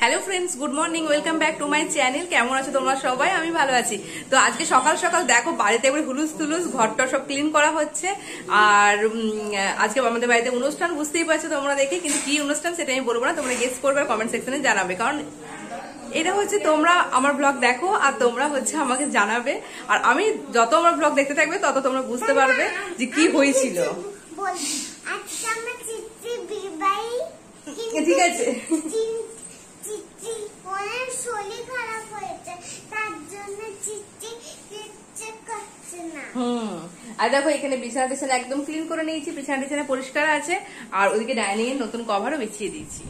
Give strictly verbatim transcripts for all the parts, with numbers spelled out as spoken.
Hello friends, good morning, welcome back to my channel. কেমন আছো তোমরা সবাই? আমি ভালো আছি। তো আজকে সকাল সকাল দেখো বাড়িতে একবার হুলুস তুলুস ঘরটা সব ক্লিন করা হচ্ছে। আর আজকে আমাদের বাড়িতে অনুষ্ঠান, বুঝতেই পারছো তোমরা দেখে, কিন্তু কি অনুষ্ঠান সেটা আমি বলবো না, তোমরা গেস করবে কমেন্ট সেকশনে জানাবে। কারণ এটা হচ্ছে তোমরা আমার ব্লগ দেখো আর তোমরা হচ্ছে আমাকে জানাবে, আর আমি যত আমার ব্লগ দেখতে থাকবে তত তোমরা বুঝতে পারবে যে কি হয়েছিল। ঠিক আছে, আর দেখো এখানে বিছানা টিছানা একদম ক্লিন করে নিয়েছি, বিছানা টিছানা পরিষ্কার আছে। আর ওদিকে ডাইনিং এর নতুন কভারও বিছিয়ে দিয়েছি।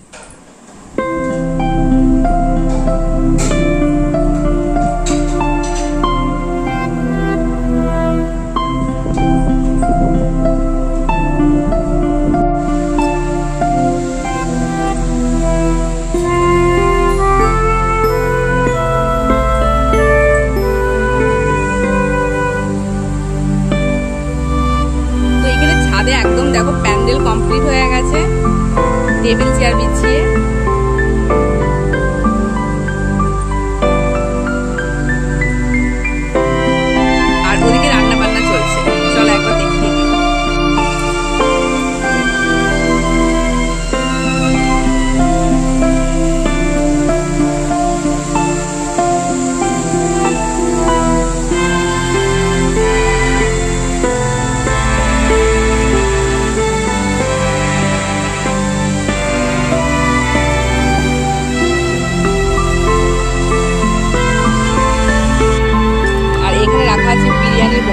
একদম দেখো প্যান্ডেল কমপ্লিট হয়ে গেছে, টেবিল চেয়ার বিছিয়ে। আর ওদিকে রান্না বান্না চলছে, চলো একবার দেখিয়ে দিই।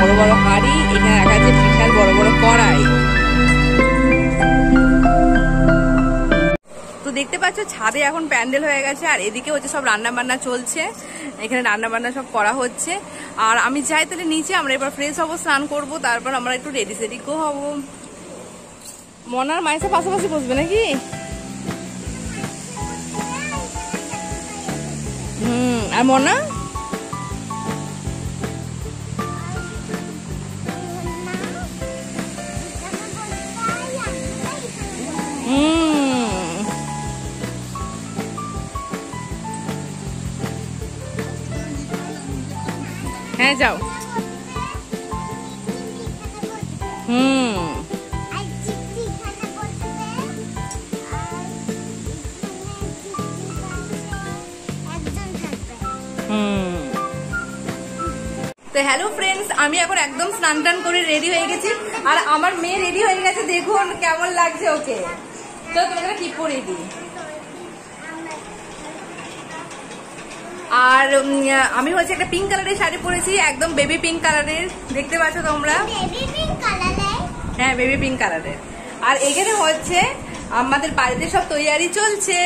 বড় বড় হাড়ি এখানে রাখা আছে, বিশাল বড় বড় কড়াই। তো দেখতে পাচ্ছ ছাদে এখন প্যান্ডেল হয়ে গেছে, আর এদিকে হচ্ছে সব রান্না বান্না চলছে, এখানে রান্না বান্না সব করা হচ্ছে। আর আমি যাই তাহলে নিচে, আমরা এবার ফ্রেশ হবো, স্নান করবো, তারপর আমরা একটু রেডি সেডিকো হবো। মনার মায়ের পাশাপাশি বসবে নাকি? হম আর মনা যাও। হুম হুম তো হ্যালো ফ্রেন্ডস, আমি এখন একদম স্নান টান করে রেডি হয়ে গেছি, আর আমার মেয়ে রেডি হয়ে গেছে, দেখুন কেমন লাগছে ওকে। তো তোমাকে কি পরে দিই। আর আমি হচ্ছে একটা পিঙ্ক কালারের শাড়ি পরেছি, একদম বেবি পিঙ্ক কালারের, দেখতে পাচ্ছ তোমরা। হ্যাঁ, বেবি পিঙ্ক কালারের। আর এখানে হচ্ছে আমাদের বাড়িতে সব তৈরি চলছে।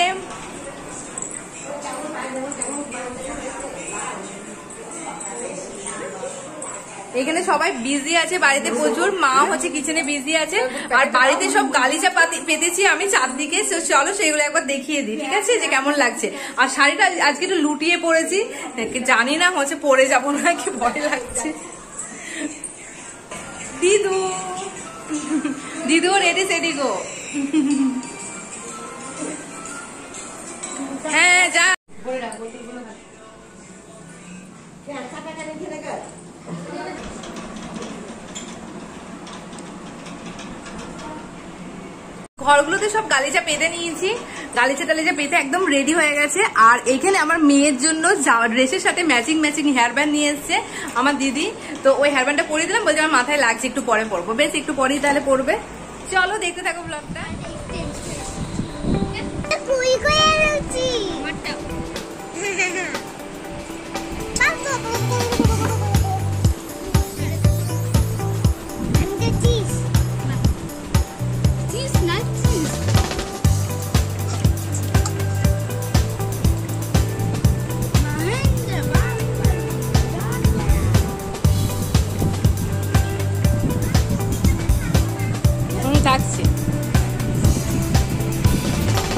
এখানে সবাই বিজি আছে বাড়িতে, প্রচুর মা হচ্ছে কিচেনে বিজি আছে। আর বাড়িতে সব গালিচা পেতেছি আমি চারদিকে, চলো সেগুলো একবার দেখিয়ে দিই, ঠিক আছে, যে কেমন লাগছে। আর শাড়িটা আজকে একটু লুটিয়ে পড়েছি, জানি না হচ্ছে পরে যাবো না কি, ভয় লাগছে। দিদু দিদু রেডি সেডি গো। হ্যাঁ যা ঘরগুলোতে সব গালিচা পেতে নিয়েছি, গালিচা টালিচা পেতে একদম রেডি হয়ে গেছে। আর এখানে আমার মেয়ের জন্য ড্রেসের সাথে ম্যাচিং ম্যাচিং হেয়ার ব্যান্ড নিয়ে এসছে আমার দিদি। তো ওই হেয়ার ব্যান্ডটা পরিয়ে দিলাম, বলছি আমার মাথায় লাগছে, একটু পরে পরবো। বেশ, একটু পরেই তাহলে পরবে, চলো দেখতে থাকো ব্লগটা।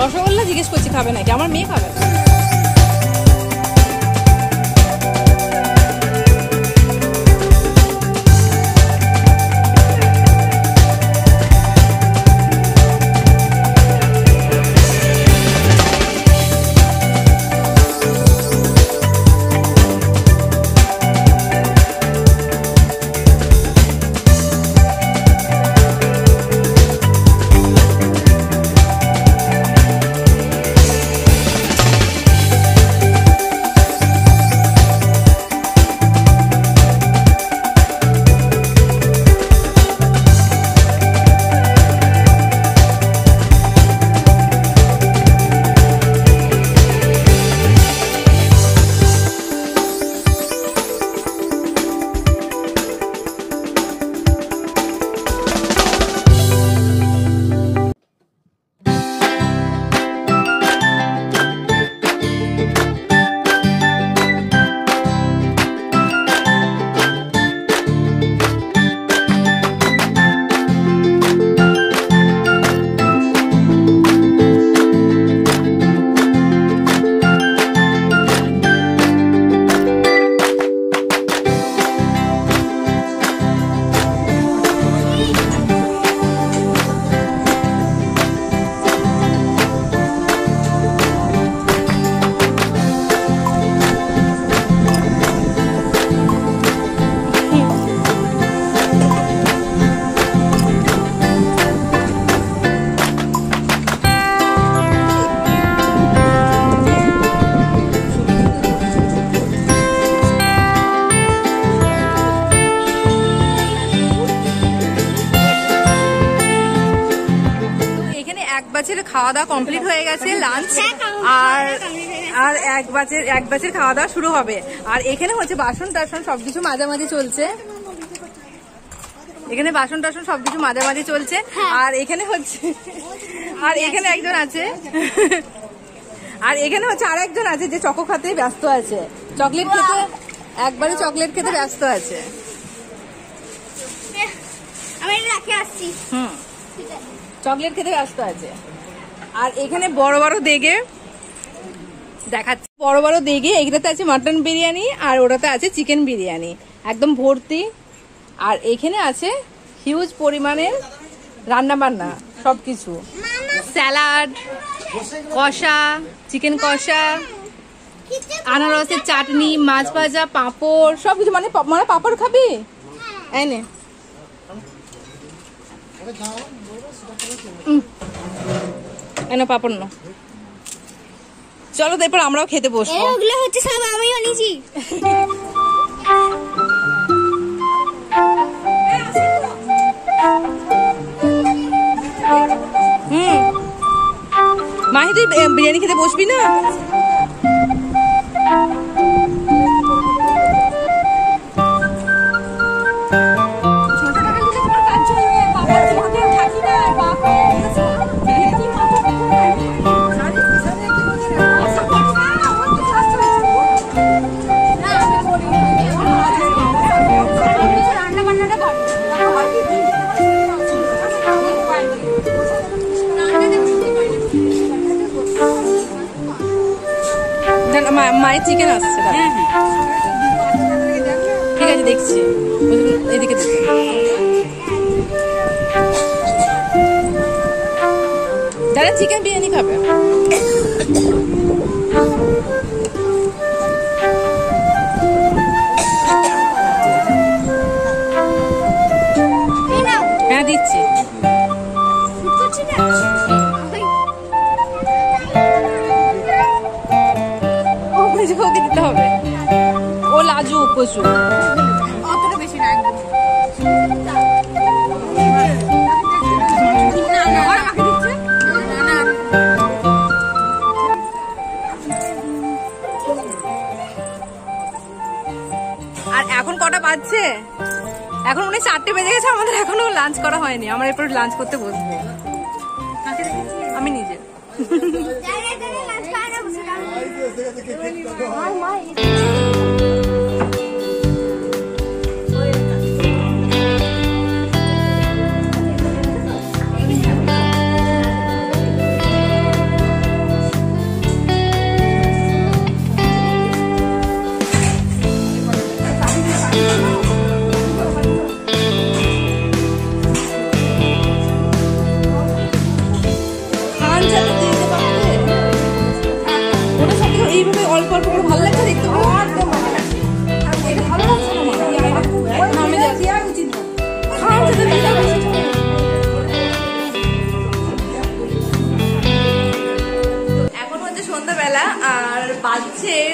রসগোল্লা জিজ্ঞেস করছি খাবে নাকি, আমার মেয়ে খাবে। खावा दावा कमप्लीट हो गए लांच और एक बाजेर एक बाजेर खावा दावा शुरू हो और एखाने होच्छे बासन टासन सबकिछु माझामाझि चलछे एखाने बासन टासन सबकिछु माझामाझि चलछे और एखाने होच्छे और एखाने एकजन आछे और एखाने होच्छे आरेकजन आछे जे चको खाते व्यस्त आछे चकलेट खेते एकबारे चकलेट खेते व्यस्त आछे আমি রাখি আসছি হুম ঠিক আছে চকলেট খেতে ব্যস্ত আছে আর এখানে বড় বড় দেগে দেখাচ্ছি বড় বড় দেগে এইটাতে আছে মটন বিরিয়ানি আর ওটাতে আছে চিকেন বিরিয়ানি একদম ভর্তি আর এখানে আছে হিউজ পরিমাণের রান্না বান্না সবকিছু স্যালাড কষা চিকেন কষা আনারসের চাটনি মাছ ভাজা পাপড় সবকিছু মানে মানে পাপড় খাবি হ্যাঁ এনে चलो देख खेते माही तु बिरियानी खेते बसबी ना चिकेन आसछे देखछी एदिके दादा चिकेन बिरियानी खाबे हाँ दिच्छी পশু অতটা বেশি না আর এখন কটা বাজছে এখন উনি চারটে বেজে গেছে আমাদের এখনো লাঞ্চ করা হয়নি আমরা এরপর লাঞ্চ করতে বসবো আমি নিজে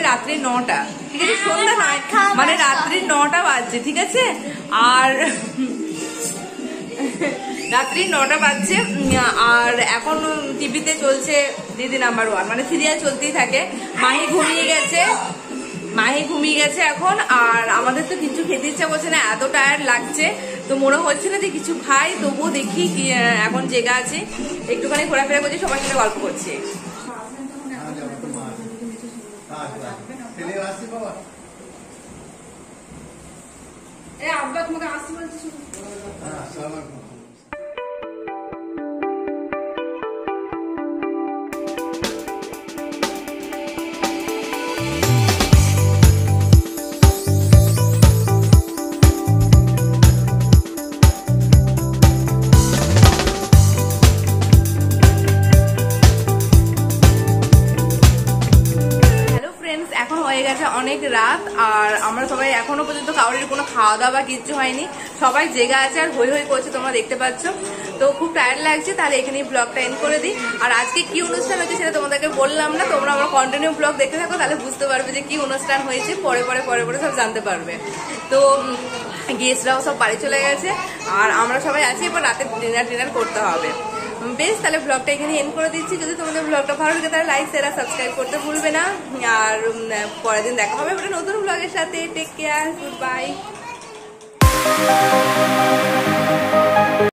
রাত্রি নটা ঠিক আছে সন্ধ্যা নয় মানে রাত্রি নটা বাজছে ঠিক আছে আর রাত্রি নটা বাজছে আর এখন টিভিতে চলছে দিদি নাম্বার ওয়ান মানে সিরিয়াল চলতেই থাকে মাহি ঘুমিয়ে গেছে মাহি ঘুমিয়ে গেছে এখন আর আমাদের তো কিছু খেতে ইচ্ছা করছে না এত টায়ার্ড লাগছে তো মনে হচ্ছে না যে কিছু খাই তবুও দেখি এখন জায়গা আছে একটুখানি ঘোরাফেরা করছি সবার সাথে গল্প করছি ए अब्बा तुमको आशीर्वाद दो हां सलाम অনেক রাত আর আমরা সবাই এখনো পর্যন্ত কাউরির কোনো খাওয়া দাওয়া কিচ্ছু হয়নি সবাই জেগে আছে আর হই হই করছে তোমরা দেখতে পাচ্ছ তো খুব টায়ার্ড লাগছে তাহলে এখানেই ব্লগটা এন্ড করে দিই আর আজকে কি অনুষ্ঠান হয়েছে সেটা তোমাদেরকে বললাম না তোমরা আমার কন্টিনিউ ব্লগ দেখতে থাকো তাহলে বুঝতে পারবে যে কি অনুষ্ঠান হয়েছে পরে পরে পরে পরে সব জানতে পারবে তো গেস্টরাও সব বাড়ি চলে গেছে আর আমরা সবাই আছি এবার রাতে ডিনার ডিনার করতে হবে বেশ তাহলে ব্লগটা এখানে এন্ড করে দিচ্ছি। যদি তোমাদের ব্লগটা ভালো লাগে তাহলে লাইক শেয়ার সাবস্ক্রাইব করতে ভুলবে না। আর পরের দিন দেখা হবে একটা নতুন ব্লগের সাথে। Take care, good by.